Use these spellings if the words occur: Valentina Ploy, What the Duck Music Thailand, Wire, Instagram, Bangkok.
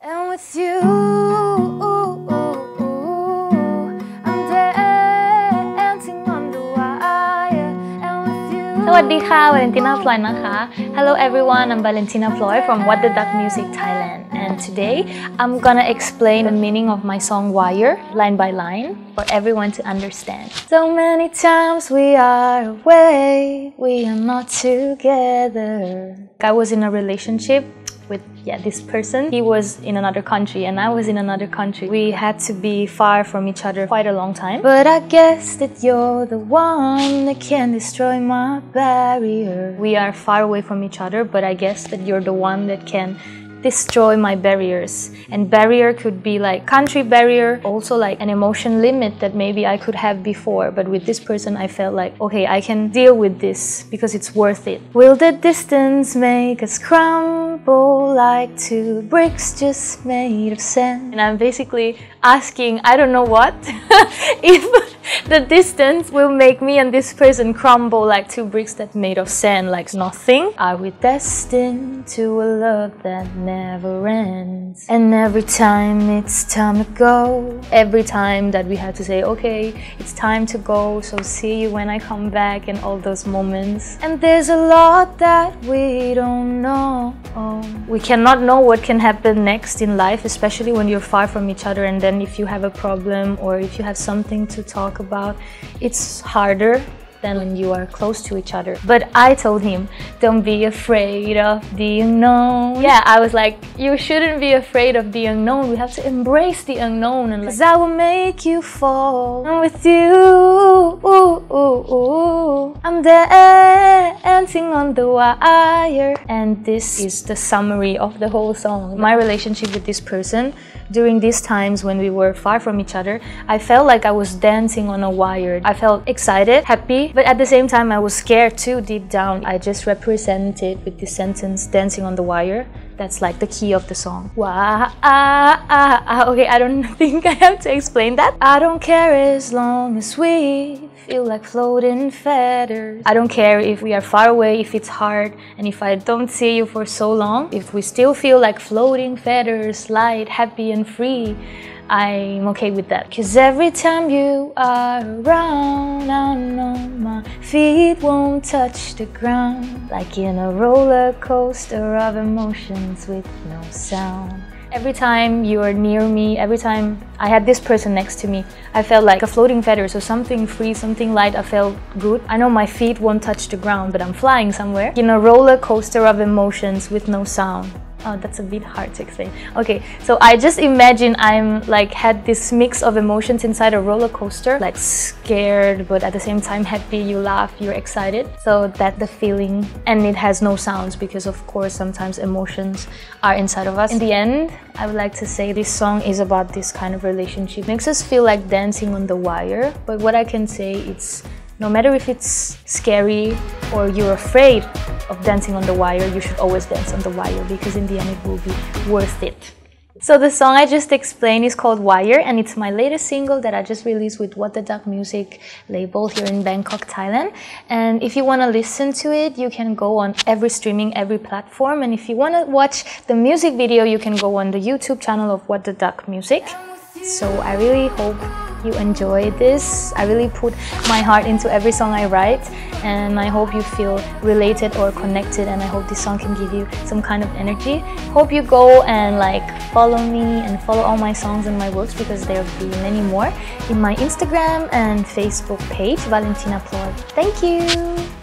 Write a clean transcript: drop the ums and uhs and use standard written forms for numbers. And with you, I'm dancing on the wire. And with you. สวัสดีค่ะ Valentina Ploy นะคะ Hello everyone, I'm Valentina Ploy from What the Duck Music Thailand. And today, I'm gonna explain the meaning of my song Wire, line by line, for everyone to understand. So many times we are away, we are not together. I was in a relationship with this person. He was in another country and I was in another country. We had to be far from each other quite a long time. But I guess that you're the one that can destroy my barrier. We are far away from each other, but I guess that you're the one that can destroy my barriers. And barrier could be like country barrier, also like an emotion limit that maybe I could have before, but with this person I felt like, okay, I can deal with this because it's worth it. Will the distance make us crumble like two bricks just made of sand? And I'm basically asking, I don't know what, if the distance will make me and this person crumble like two bricks that made of sand, like nothing. Are we destined to a love that never ends? And every time it's time to go, every time that we have to say, okay, it's time to go, so see you when I come back, and all those moments. And there's a lot that we don't know. We cannot know what can happen next in life, especially when you're far from each other, and then if you have a problem or if you have something to talk about, it's harder than when you are close to each other. But I told him, don't be afraid of the unknown. Yeah, I was like, you shouldn't be afraid of the unknown. We have to embrace the unknown. And like, 'cause I will make you fall. I'm with you. I'm dancing on the wire. And this is the summary of the whole song. My relationship with this person, during these times when we were far from each other, I felt like I was dancing on a wire. I felt excited, happy, but at the same time I was scared too deep down. I just represented with this sentence, dancing on the wire. That's like the key of the song. Okay, I don't think I have to explain that. I don't care as long as we feel like floating feathers. I don't care if we are far away, if it's hard, and if I don't see you for so long. If we still feel like floating feathers, light, happy and free, I'm okay with that. 'Cause every time you are around, I know my feet won't touch the ground. Like in a roller coaster of emotions with no sound. Every time you are near me, every time I had this person next to me, I felt like a floating feather, so something free, something light, I felt good. I know my feet won't touch the ground, but I'm flying somewhere. In a roller coaster of emotions with no sound. Oh, that's a bit hard to explain. Okay, so I just imagine I'm like had this mix of emotions inside a roller coaster, like scared but at the same time happy, you laugh, you're excited. So that's the feeling, and it has no sounds because of course sometimes emotions are inside of us. In the end, I would like to say this song is about this kind of relationship. It makes us feel like dancing on the wire, but what I can say it's no matter if it's scary or you're afraid of dancing on the wire, you should always dance on the wire because in the end it will be worth it. So the song I just explained is called Wire, and it's my latest single that I just released with What the Duck Music label here in Bangkok, Thailand. And if you want to listen to it, you can go on every streaming, every platform. And if you want to watch the music video, you can go on the YouTube channel of What the Duck Music. So I really hope you enjoy this. I really put my heart into every song I write, and I hope you feel related or connected, and I hope this song can give you some kind of energy. Hope you go and like follow me and follow all my songs and my works, because there will be many more in my Instagram and Facebook page, Valentina Ploy. Thank you!